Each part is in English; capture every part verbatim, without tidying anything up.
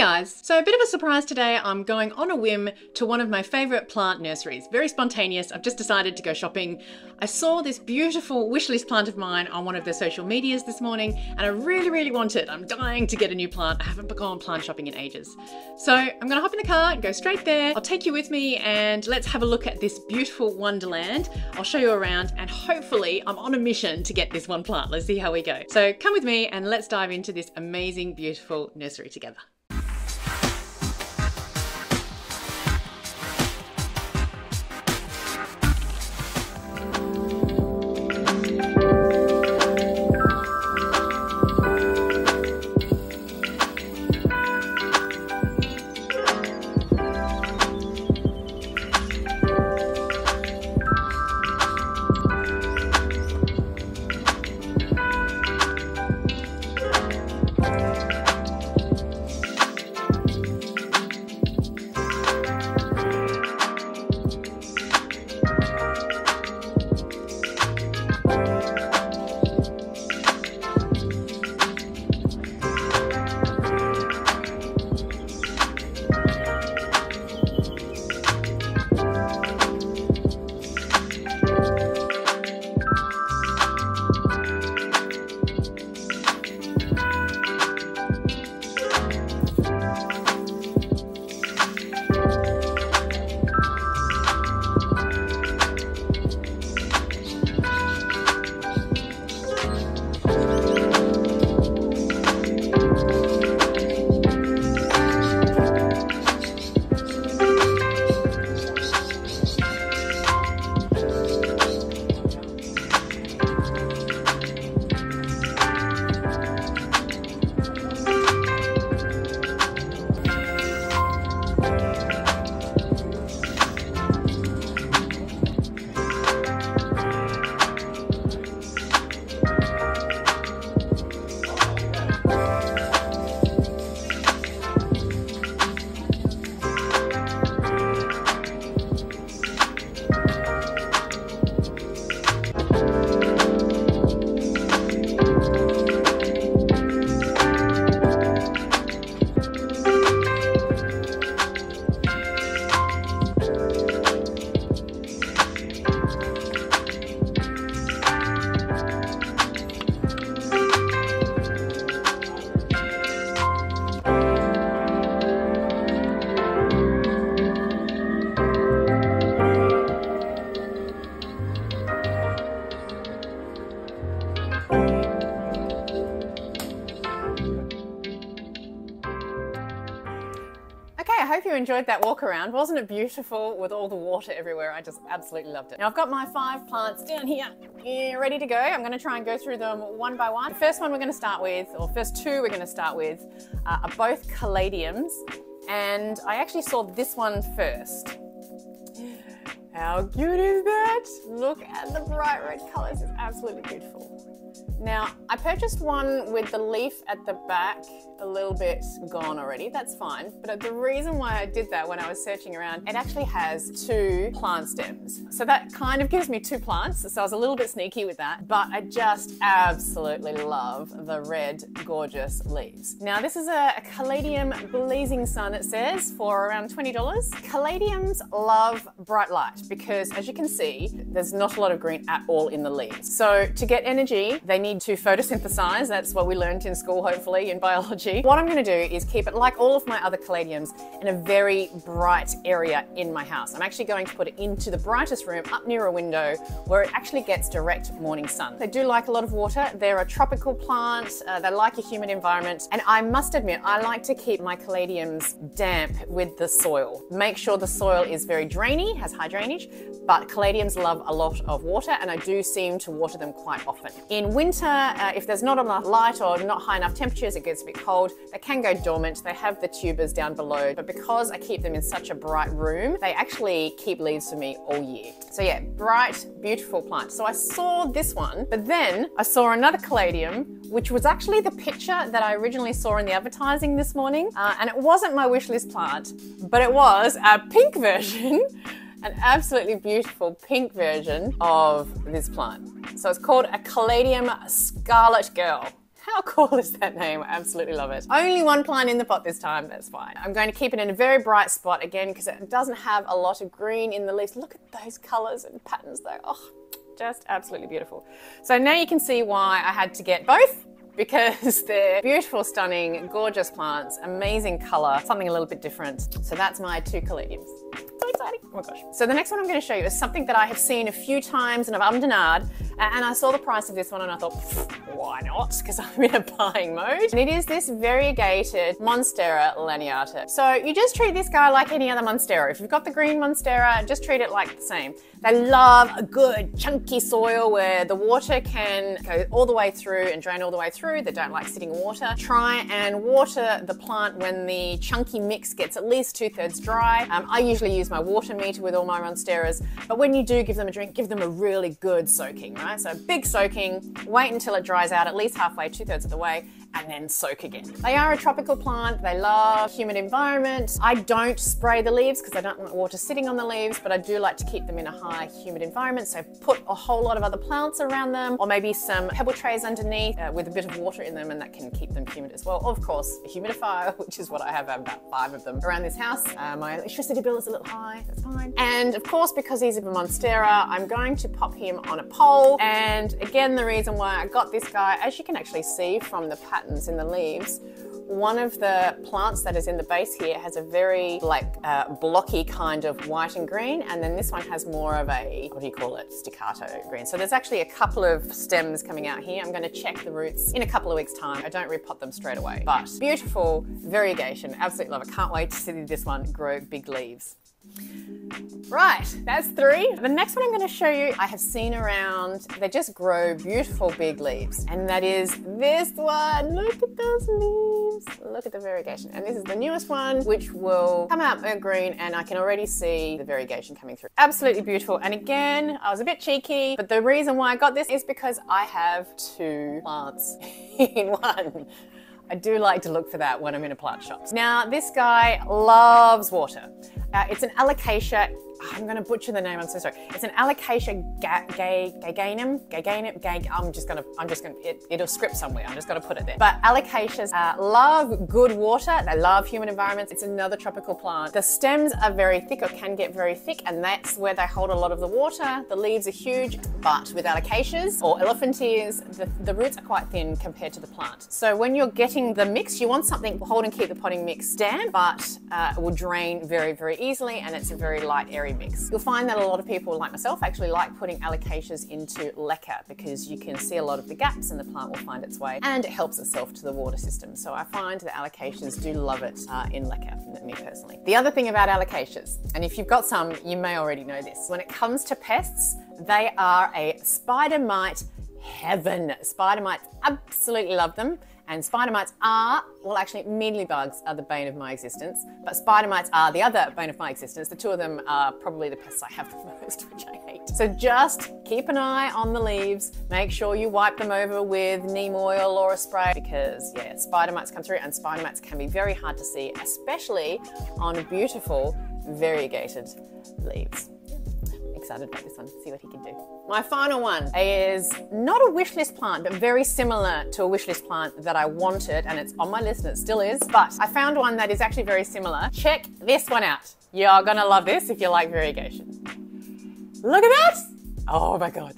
guys! So a bit of a surprise today. I'm going on a whim to one of my favourite plant nurseries. Very spontaneous. I've just decided to go shopping. I saw this beautiful wishlist plant of mine on one of their social medias this morning and I really, really want it. I'm dying to get a new plant. I haven't gone plant shopping in ages. So I'm going to hop in the car and go straight there. I'll take you with me and let's have a look at this beautiful wonderland. I'll show you around and hopefully I'm on a mission to get this one plant. Let's see how we go. So come with me and let's dive into this amazing, beautiful nursery together. Hope you enjoyed that walk around. Wasn't it beautiful with all the water everywhere? I just absolutely loved it. Now I've got my five plants down here ready to go. I'm going to try and go through them one by one. The first one we're going to start with, or first two we're going to start with, uh, are both caladiums, and I actually saw this one first. How cute is that? Look at the bright red colours, it's absolutely beautiful. Now, I purchased one with the leaf at the back a little bit gone already, that's fine. But the reason why I did that when I was searching around, it actually has two plant stems. So that kind of gives me two plants, so I was a little bit sneaky with that, but I just absolutely love the red, gorgeous leaves. Now, this is a, a Caladium Blazing Sun, it says, for around twenty dollars. Caladiums love bright light because, as you can see, there's not a lot of green at all in the leaves. So to get energy, they need to photosynthesize. That's what we learned in school, hopefully, in biology. What I'm going to do is keep it, like all of my other caladiums, in a very bright area in my house. I'm actually going to put it into the brightest room up near a window where it actually gets direct morning sun. They do like a lot of water. They're a tropical plant. Uh, they like a humid environment. And I must admit, I like to keep my caladiums damp with the soil. Make sure the soil is very drainy, has high drainage, but caladiums love a lot of water and I do seem to water them quite often. In winter, uh, if there's not enough light or not high enough temperatures, it gets a bit cold. They can go dormant. They have the tubers down below, but because I keep them in such a bright room, they actually keep leaves for me all year. So yeah, bright, beautiful plant. So I saw this one, but then I saw another caladium, which was actually the picture that I originally saw in the advertising this morning. Uh, and it wasn't my wish list plant, but it was a pink version. An absolutely beautiful pink version of this plant. So it's called a Caladium Scarlet Girl. How cool is that name? I absolutely love it. Only one plant in the pot this time, that's fine. I'm going to keep it in a very bright spot again because it doesn't have a lot of green in the leaves. Look at those colors and patterns though. Oh, just absolutely beautiful. So now you can see why I had to get both, because they're beautiful, stunning, gorgeous plants, amazing color, something a little bit different. So that's my two caladiums. So exciting. Oh my gosh. So the next one I'm going to show you is something that I have seen a few times and I've ummed and ahed, and I saw the price of this one and I thought, why not? Because I'm in a buying mode. And it is this variegated Monstera Laniata. So you just treat this guy like any other Monstera. If you've got the green Monstera, just treat it like the same. They love a good chunky soil where the water can go all the way through and drain all the way through. They don't like sitting water. Try and water the plant when the chunky mix gets at least two thirds dry. Um, I usually use my water meter with all my Monsteras, but when you do give them a drink, give them a really good soaking, right? So big soaking, wait until it dries out at least halfway, two thirds of the way, and then soak again. They are a tropical plant. They love humid environments. I don't spray the leaves because I don't want water sitting on the leaves, but I do like to keep them in a high humid environment. So put a whole lot of other plants around them, or maybe some pebble trays underneath uh, with a bit of water in them, and that can keep them humid as well. Of course, a humidifier, which is what I have about five of them around this house. Uh, my electricity bill is a little high, that's fine. And of course, because he's a Monstera, I'm going to pop him on a pole. And again, the reason why I got this guy, as you can actually see from the pattern in the leaves, one of the plants that is in the base here has a very like uh, blocky kind of white and green, and then this one has more of a, what do you call it, staccato green. So there's actually a couple of stems coming out here. I'm going to check the roots in a couple of weeks time. I don't repot them straight away, but beautiful variegation, absolutely love it. Can't wait to see this one grow big leaves. Right, that's three. The next one I'm going to show you, I have seen around, they just grow beautiful big leaves, and that is this one. Look at those leaves, look at the variegation. And this is the newest one, which will come out more green, and I can already see the variegation coming through. Absolutely beautiful. And again, I was a bit cheeky, but the reason why I got this is because I have two plants in one. I do like to look for that when I'm in a plant shop. Now, this guy loves water. Uh, it's an Alocasia, I'm gonna butcher the name, I'm so sorry. It's an Alocasia gaganum, gaganum, gag, I'm just gonna, I'm just gonna, it, it'll script somewhere, I'm just gonna put it there. But Alocasias uh, love good water, they love humid environments, it's another tropical plant. The stems are very thick, or can get very thick, and that's where they hold a lot of the water. The leaves are huge, but with Alocasias or elephant ears, the, the roots are quite thin compared to the plant. So when you're getting the mix, you want something to hold and keep the potting mix down, but uh, it will drain very, very easily, and it's a very light area mix. You'll find that a lot of people, like myself, actually like putting Alocasias into leca because you can see a lot of the gaps and the plant will find its way, and it helps itself to the water system. So I find that Alocasias do love it uh, in leca, me personally. The other thing about Alocasias, and if you've got some, you may already know this, when it comes to pests, they are a spider mite heaven. Spider mites, absolutely love them. And spider mites are, well actually mealy bugs are the bane of my existence, but spider mites are the other bane of my existence. The two of them are probably the pests I have the most, which I hate. So just keep an eye on the leaves, make sure you wipe them over with neem oil or a spray, because yeah, spider mites come through, and spider mites can be very hard to see, especially on beautiful variegated leaves. Excited about this one, see what he can do. My final one is not a wish list plant, but very similar to a wish list plant that I wanted, and it's on my list and it still is, but I found one that is actually very similar. Check this one out. You're gonna love this if you like variegation. Look at that! Oh my God.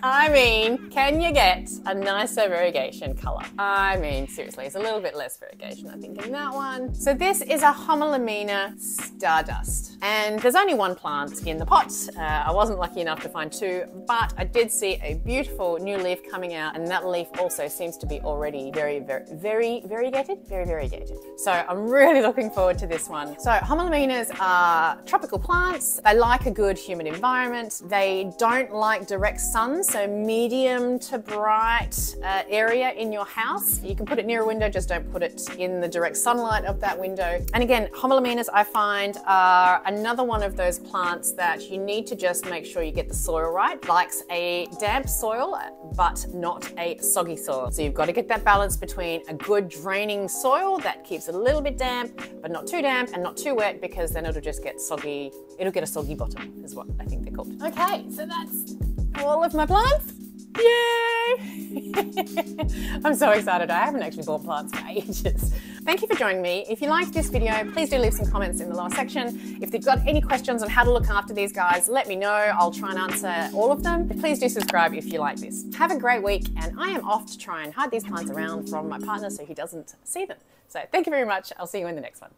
I mean, can you get a nicer variegation color? I mean, seriously, it's a little bit less variegation, I think, in that one. So this is a Homalomena Stardust. And there's only one plant in the pot. Uh, I wasn't lucky enough to find two, but I did see a beautiful new leaf coming out, and that leaf also seems to be already very, very, very variegated, very variegated. So I'm really looking forward to this one. So Homalomenas are tropical plants. They like a good humid environment. They don't like direct sun, so medium to bright uh, area in your house. You can put it near a window, just don't put it in the direct sunlight of that window. And again, Homalomenas I find are another one of those plants that you need to just make sure you get the soil right. Likes a damp soil, but not a soggy soil. So you've got to get that balance between a good draining soil that keeps it a little bit damp, but not too damp and not too wet, because then it'll just get soggy. It'll get a soggy bottom is what I think they're called. Okay, so that's all of my plants. Yay! I'm so excited. I haven't actually bought plants for ages. Thank you for joining me. If you liked this video, please do leave some comments in the last section. If you've got any questions on how to look after these guys, let me know. I'll try and answer all of them. But please do subscribe if you like this. Have a great week, and I am off to try and hide these plants around from my partner so he doesn't see them. So thank you very much. I'll see you in the next one.